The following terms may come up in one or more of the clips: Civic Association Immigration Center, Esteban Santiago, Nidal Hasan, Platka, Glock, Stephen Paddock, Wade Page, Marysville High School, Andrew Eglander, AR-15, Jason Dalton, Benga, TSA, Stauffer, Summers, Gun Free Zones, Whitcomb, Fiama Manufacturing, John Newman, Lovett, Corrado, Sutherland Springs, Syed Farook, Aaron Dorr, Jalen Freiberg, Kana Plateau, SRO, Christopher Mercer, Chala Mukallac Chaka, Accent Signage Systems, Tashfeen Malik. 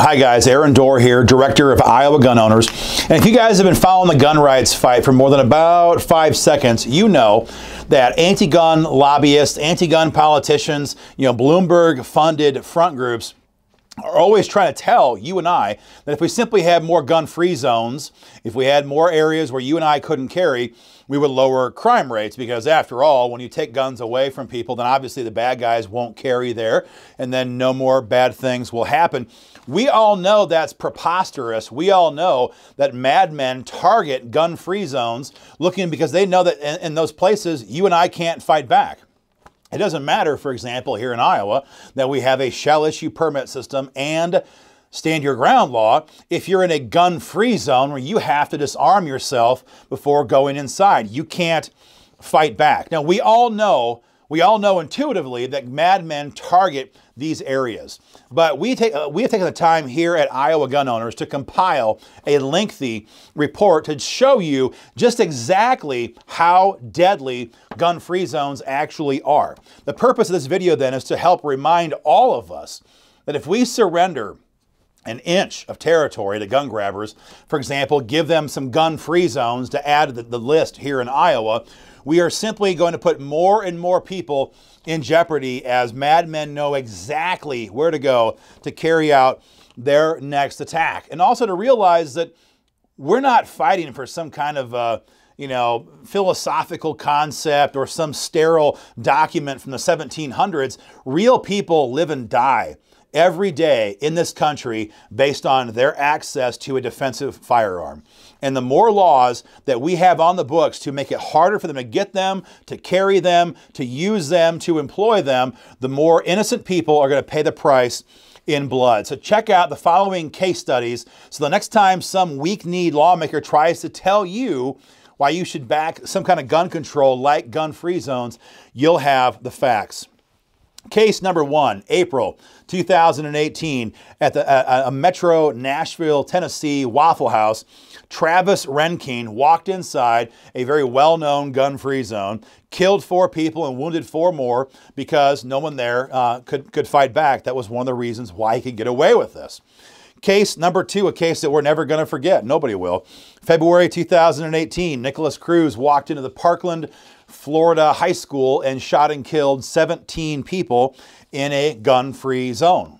Hi guys, Aaron Dorr here, Director of Iowa Gun Owners. And if you guys have been following the gun rights fight for more than about 5 seconds, you know that anti-gun lobbyists, anti-gun politicians, Bloomberg-funded front groups are always trying to tell you and I that if we simply had more gun-free zones, if we had more areas where you and I couldn't carry, we would lower crime rates, because after all, when you take guns away from people, then obviously the bad guys won't carry there, and then no more bad things will happen. We all know that's preposterous. We all know that madmen target gun-free zones because they know that in those places, you and I can't fight back. It doesn't matter, for example, here in Iowa, that we have a shall issue permit system and stand your ground law if you're in a gun-free zone where you have to disarm yourself before going inside. You can't fight back. Now, we all know intuitively that madmen target these areas, but we have taken the time here at Iowa Gun Owners to compile a lengthy report to show you just exactly how deadly gun-free zones actually are. The purpose of this video then is to help remind all of us that if we surrender an inch of territory to gun grabbers, for example, give them some gun-free zones to add to the list here in Iowa, we are simply going to put more and more people in jeopardy as madmen know exactly where to go to carry out their next attack. And also to realize that we're not fighting for some kind of philosophical concept or some sterile document from the 1700s. Real people live and die every day in this country based on their access to a defensive firearm. And the more laws that we have on the books to make it harder for them to get them, to carry them, to use them, to employ them, the more innocent people are going to pay the price in blood. So check out the following case studies so the next time some weak-kneed lawmaker tries to tell you why you should back some kind of gun control like gun-free zones, you'll have the facts. Case number one, April 2018, at the Metro Nashville, Tennessee Waffle House, Travis Renkin walked inside a very well-known gun-free zone, killed 4 people and wounded 4 more because no one there could fight back. That was one of the reasons why he could get away with this. Case number two, a case that we're never going to forget. Nobody will. February 2018, Nicholas Cruz walked into the Parkland, Florida high school and shot and killed 17 people in a gun-free zone.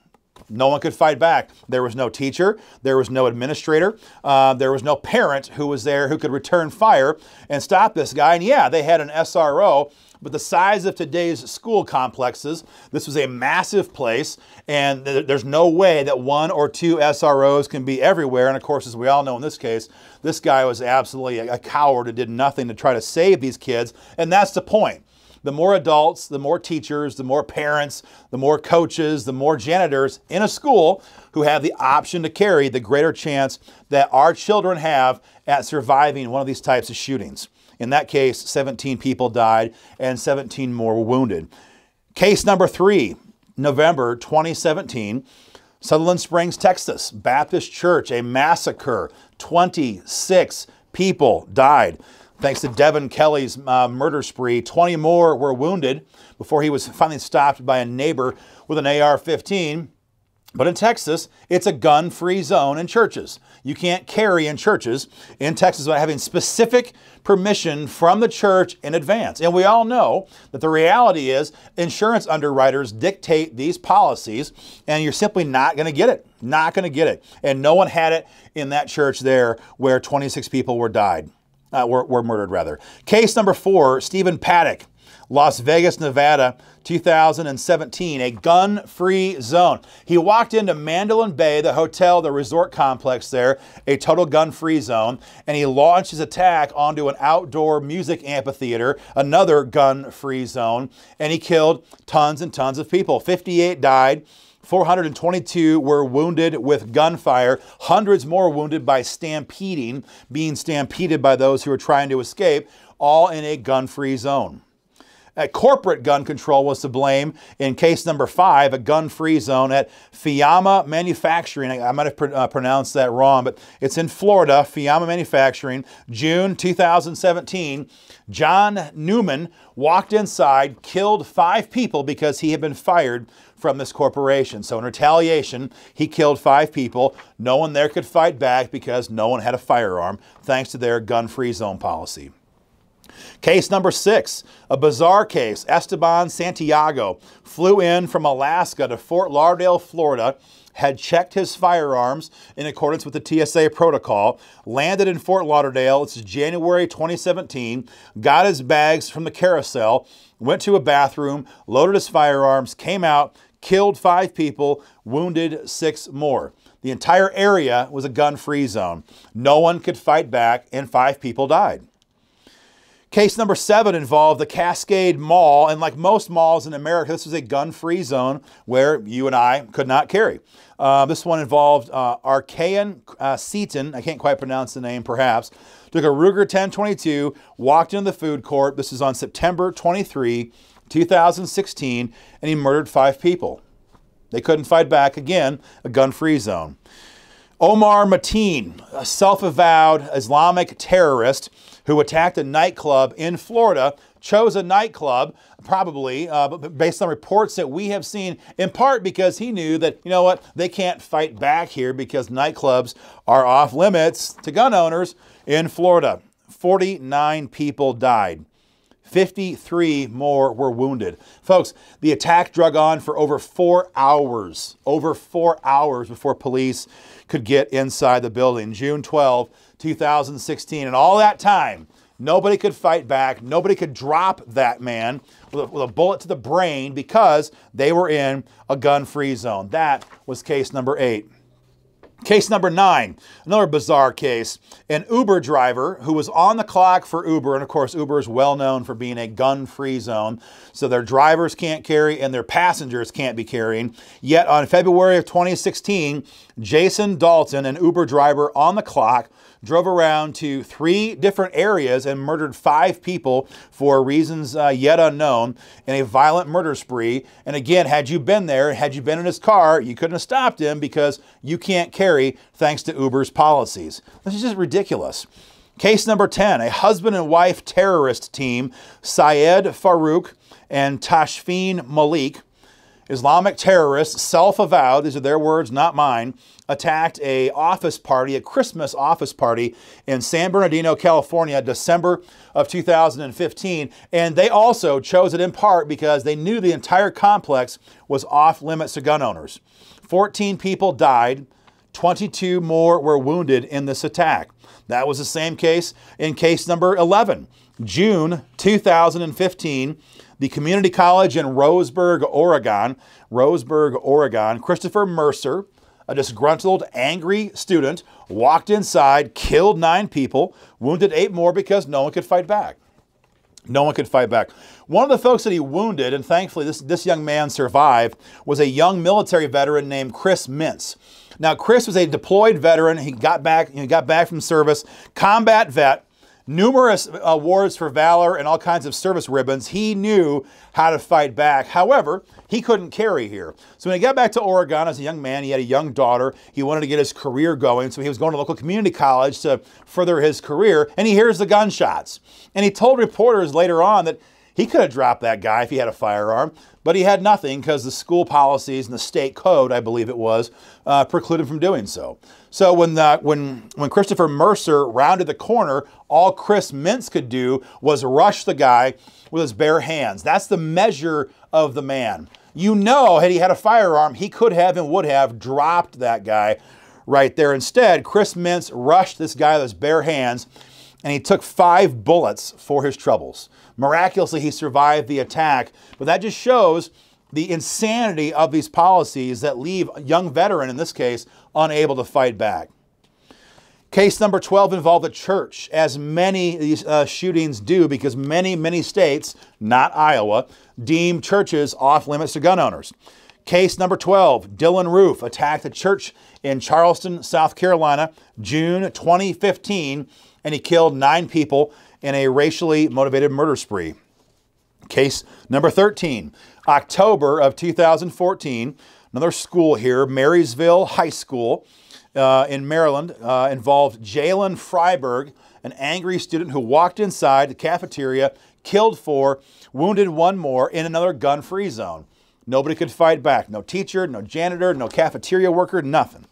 No one could fight back. There was no teacher. There was no administrator. There was no parent who was there who could return fire and stop this guy. And yeah, they had an SRO, but the size of today's school complexes, this was a massive place, and there's no way that 1 or 2 SROs can be everywhere. And of course, as we all know in this case, this guy was absolutely a coward who did nothing to try to save these kids. And that's the point. The more adults, the more teachers, the more parents, the more coaches, the more janitors in a school who have the option to carry, the greater chance that our children have at surviving one of these types of shootings. In that case, 17 people died and 17 more were wounded. Case number 3, November 2017, Sutherland Springs, Texas, Baptist Church, a massacre, 26 people died. Thanks to Devin Kelly's murder spree, 20 more were wounded before he was finally stopped by a neighbor with an AR-15. But in Texas, it's a gun-free zone in churches. You can't carry in churches in Texas without having specific permission from the church in advance. And we all know that the reality is insurance underwriters dictate these policies, and you're simply not going to get it. Not going to get it. And no one had it in that church there where 26 people were murdered rather. Case number 4, Stephen Paddock, Las Vegas, Nevada, 2017, a gun-free zone. He walked into Mandarin Bay, the hotel, the resort complex there, a total gun-free zone, and he launched his attack onto an outdoor music amphitheater, another gun-free zone, and he killed tons and tons of people. 58 died. 422 were wounded with gunfire, hundreds more wounded by stampeding, being stampeded by those who were trying to escape, all in a gun-free zone. corporate gun control was to blame in case number 5, a gun-free zone at Fiama Manufacturing. I might have pronounced that wrong, but it's in Florida, Fiama Manufacturing, June 2017. John Newman walked inside, killed 5 people because he had been fired from this corporation. So in retaliation, he killed 5 people. No one there could fight back because no one had a firearm, thanks to their gun-free zone policy. Case number 6, a bizarre case. Esteban Santiago flew in from Alaska to Fort Lauderdale, Florida, had checked his firearms in accordance with the TSA protocol, landed in Fort Lauderdale, it's January 2017, got his bags from the carousel, went to a bathroom, loaded his firearms, came out, killed 5 people, wounded 6 more. The entire area was a gun-free zone. No one could fight back, and 5 people died. Case number 7 involved the Cascade Mall, and like most malls in America, this was a gun-free zone where you and I could not carry. This one involved Archean Seton, I can't quite pronounce the name perhaps, took a Ruger 10-22, walked into the food court, this is on September 23, 2016, and he murdered 5 people. They couldn't fight back, again, a gun-free zone. Omar Mateen, a self-avowed Islamic terrorist who attacked a nightclub in Florida, chose a nightclub, probably, based on reports that we have seen, in part because he knew that, you know what, they can't fight back here because nightclubs are off limits to gun owners in Florida. 49 people died. 53 more were wounded. Folks, the attack drug on for over 4 hours, before police could get inside the building, June 12, 2016. And all that time, nobody could fight back. Nobody could drop that man with a bullet to the brain because they were in a gun-free zone. That was case number 8. Case number 9, another bizarre case. An Uber driver who was on the clock for Uber, and of course Uber is well known for being a gun-free zone, so their drivers can't carry and their passengers can't be carrying. Yet on February of 2016, Jason Dalton, an Uber driver on the clock, drove around to 3 different areas and murdered 5 people for reasons yet unknown in a violent murder spree. And again, had you been there, had you been in his car, you couldn't have stopped him because you can't carry thanks to Uber's policies. This is just ridiculous. Case number 10, a husband and wife terrorist team, Syed Farook and Tashfeen Malik, Islamic terrorists, self-avowed, these are their words, not mine, attacked a office party, a Christmas office party in San Bernardino, California, December of 2015. And they also chose it in part because they knew the entire complex was off limits to gun owners. 14 people died, 22 more were wounded in this attack. That was the same case in case number 11, June 2015. The community college in Roseburg, Oregon, Christopher Mercer, a disgruntled, angry student, walked inside, killed 9 people, wounded 8 more because no one could fight back. No one could fight back. One of the folks that he wounded, and thankfully this young man survived, was a young military veteran named Chris Mintz. Now, Chris was a deployed veteran. He got back from service, combat vet, numerous awards for valor and all kinds of service ribbons. He knew how to fight back. However, he couldn't carry here. So when he got back to Oregon as a young man, he had a young daughter. He wanted to get his career going, so he was going to local community college to further his career, and he hears the gunshots. And he told reporters later on that he could have dropped that guy if he had a firearm, but he had nothing because the school policies and the state code, I believe it was, precluded from doing so. So when Christopher Mercer rounded the corner, all Chris Mintz could do was rush the guy with his bare hands. That's the measure of the man. You know, had he had a firearm, he could have and would have dropped that guy right there. Instead, Chris Mintz rushed this guy with his bare hands, and he took 5 bullets for his troubles. Miraculously, he survived the attack, but that just shows the insanity of these policies that leave a young veteran, in this case, unable to fight back. Case number 12 involved a church, as many of these shootings do, because many, many states, not Iowa, deem churches off limits to gun owners. Case number 12, Dylan Roof attacked a church in Charleston, South Carolina, June 2015, and he killed 9 people in a racially motivated murder spree. Case number 13, October of 2014, another school here, Marysville High School in Maryland, involved Jalen Freiberg, an angry student who walked inside the cafeteria, killed four, wounded one more in another gun-free zone. Nobody could fight back. No teacher, no janitor, no cafeteria worker, nothing.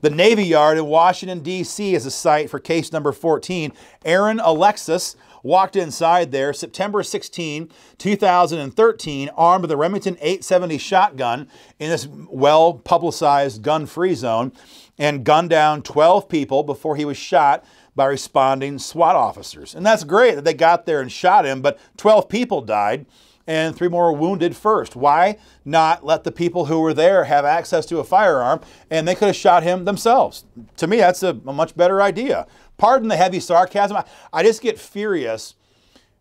The Navy Yard in Washington, D.C. is a site for case number 14. Aaron Alexis walked inside there September 16, 2013, armed with a Remington 870 shotgun in this well-publicized gun-free zone, and gunned down 12 people before he was shot by responding SWAT officers. And that's great that they got there and shot him, but 12 people died and 3 more were wounded first. Why not let the people who were there have access to a firearm? And they could have shot him themselves. To me, that's a much better idea. Pardon the heavy sarcasm. I just get furious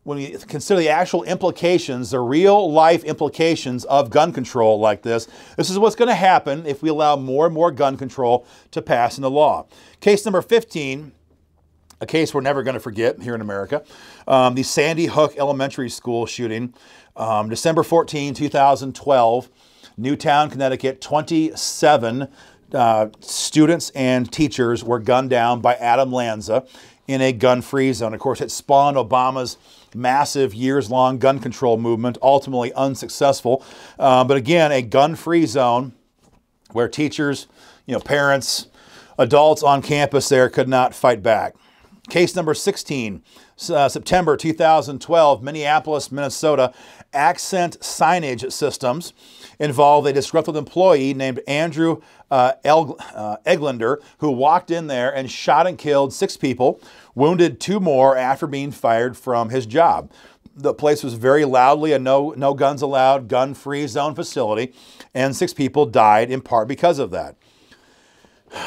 when you consider the actual implications, the real life implications of gun control like this. This is what's going to happen if we allow more and more gun control to pass into law. Case number 15, a case we're never going to forget here in America, the Sandy Hook Elementary School shooting, December 14, 2012, Newtown, Connecticut. 27 students and teachers were gunned down by Adam Lanza in a gun-free zone. Of course, it spawned Obama's massive years-long gun control movement, ultimately unsuccessful. But again, a gun-free zone where teachers, parents, adults on campus there could not fight back. Case number 16, September 2012, Minneapolis, Minnesota. Accent Signage Systems involved a disgruntled employee named Andrew Eglander, who walked in there and shot and killed 6 people, wounded 2 more after being fired from his job. The place was very loudly a no guns allowed, gun-free zone facility, and 6 people died in part because of that.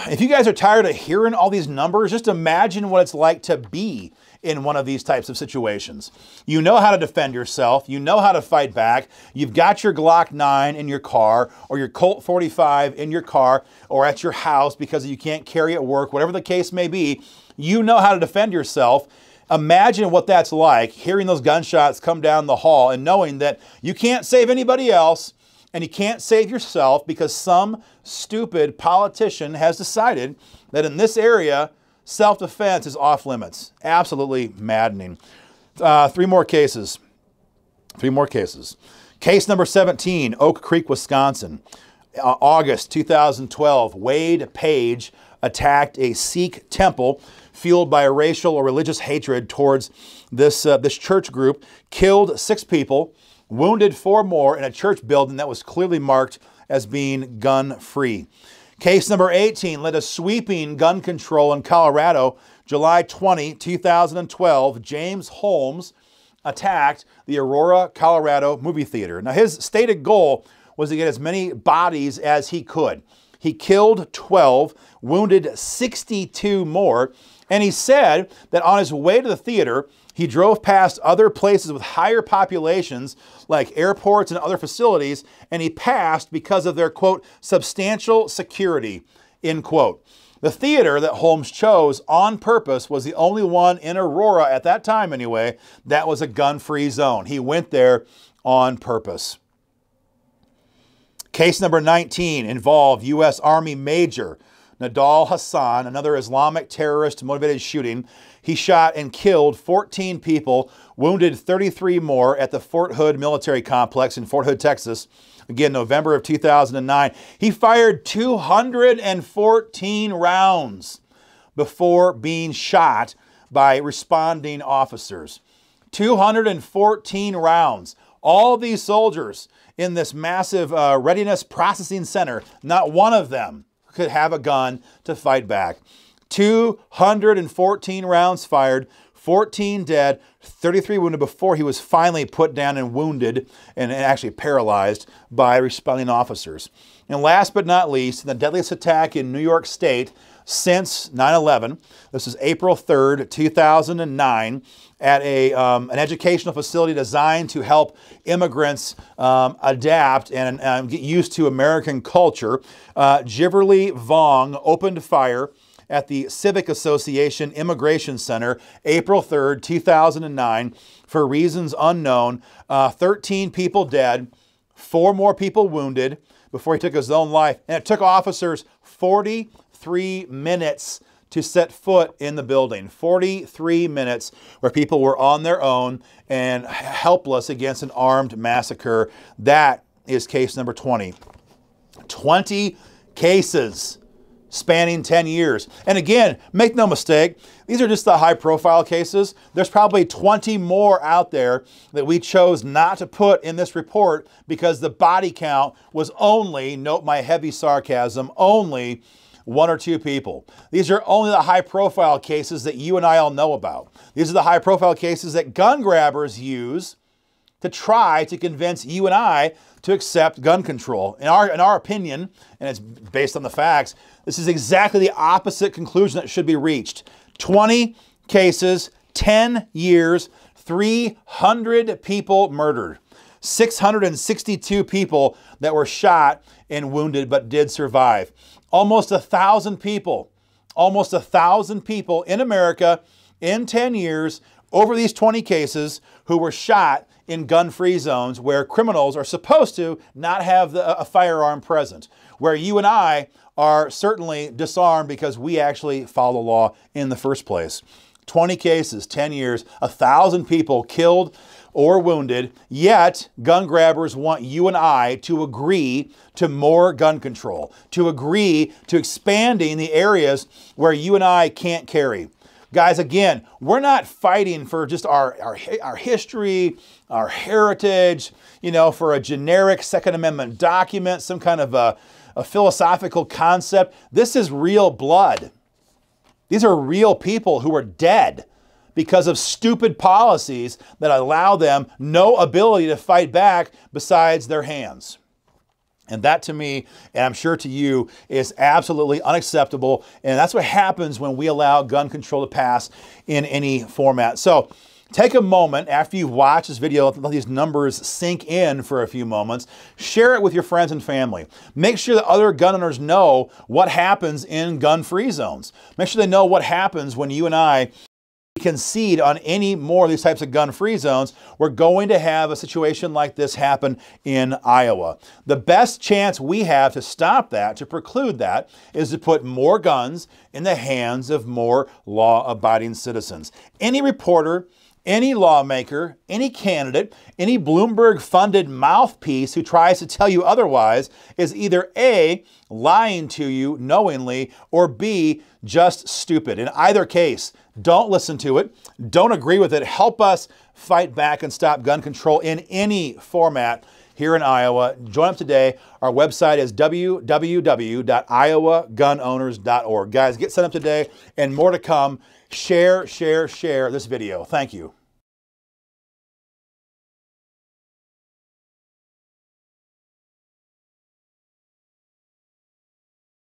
If you guys are tired of hearing all these numbers, just imagine what it's like to be in one of these types of situations. You know how to defend yourself. You know how to fight back. You've got your Glock 9 in your car, or your Colt 45 in your car, or at your house because you can't carry at work, whatever the case may be. You know how to defend yourself. Imagine what that's like, hearing those gunshots come down the hall and knowing that you can't save anybody else, and you can't save yourself because some stupid politician has decided that in this area, self-defense is off limits. Absolutely maddening. 3 more cases. 3 more cases. Case number 17, Oak Creek, Wisconsin. August 2012, Wade Page attacked a Sikh temple fueled by a racial or religious hatred towards this church group, killed 6 people, wounded 4 more in a church building that was clearly marked as being gun-free. Case number 18 led to sweeping gun control in Colorado. July 20, 2012, James Holmes attacked the Aurora, Colorado movie theater. Now, his stated goal was to get as many bodies as he could. He killed 12, wounded 62 more, and he said that on his way to the theater, he drove past other places with higher populations like airports and other facilities, and he passed because of their, quote, substantial security, end quote. The theater that Holmes chose on purpose was the only one in Aurora at that time anyway that was a gun-free zone. He went there on purpose. Case number 19 involved U.S. Army Major Nidal Hasan, another Islamic terrorist-motivated shooting. He shot and killed 14 people, wounded 33 more at the Fort Hood Military Complex in Fort Hood, Texas. Again, November of 2009. He fired 214 rounds before being shot by responding officers. 214 rounds. All these soldiers in this massive readiness processing center, not one of them could have a gun to fight back. 214 rounds fired, 14 dead, 33 wounded before he was finally put down and wounded and actually paralyzed by responding officers. And last but not least, the deadliest attack in New York State since 9/11. This is April 3rd, 2009, at an educational facility designed to help immigrants adapt and get used to American culture. Jiverly Vong opened fire at the Civic Association Immigration Center, April 3rd, 2009, for reasons unknown. 13 people dead, 4 more people wounded before he took his own life. And it took officers 43 minutes to set foot in the building. 43 minutes where people were on their own and helpless against an armed massacre. That is case number 20. 20 cases spanning 10 years. And again, make no mistake, these are just the high-profile cases. There's probably 20 more out there that we chose not to put in this report because the body count was only, note my heavy sarcasm, only 1 or 2 people. These are only the high-profile cases that you and I all know about. These are the high-profile cases that gun grabbers use to try to convince you and I to accept gun control. In our opinion, and it's based on the facts, this is exactly the opposite conclusion that should be reached. 20 cases, 10 years, 300 people murdered. 662 people that were shot and wounded but did survive. Almost 1,000 people in America in 10 years over these 20 cases who were shot in gun-free zones where criminals are supposed to not have a firearm present, where you and I are certainly disarmed because we actually follow law in the first place. 20 cases, 10 years, 1,000 people killed or wounded, yet gun grabbers want you and I to agree to more gun control, to agree to expanding the areas where you and I can't carry. Guys, again, we're not fighting for just our history, our heritage, you know, for a generic Second Amendment document, some kind of a philosophical concept. This is real blood. These are real people who are dead because of stupid policies that allow them no ability to fight back besides their hands. And that to me, and I'm sure to you, is absolutely unacceptable. And that's what happens when we allow gun control to pass in any format. So take a moment after you've watched this video, let these numbers sink in for a few moments. Share it with your friends and family. Make sure that other gun owners know what happens in gun-free zones. Make sure they know what happens when you and I concede on any more of these types of gun-free zones. We're going to have a situation like this happen in Iowa. The best chance we have to stop that, to preclude that, is to put more guns in the hands of more law-abiding citizens. Any reporter, any lawmaker, any candidate, any Bloomberg-funded mouthpiece who tries to tell you otherwise is either A, lying to you knowingly, or B, just stupid. In either case, don't listen to it. Don't agree with it. Help us fight back and stop gun control in any format here in Iowa. Join up today. Our website is www.iowagunowners.org. Guys, get set up today and more to come. Share this video. Thank you.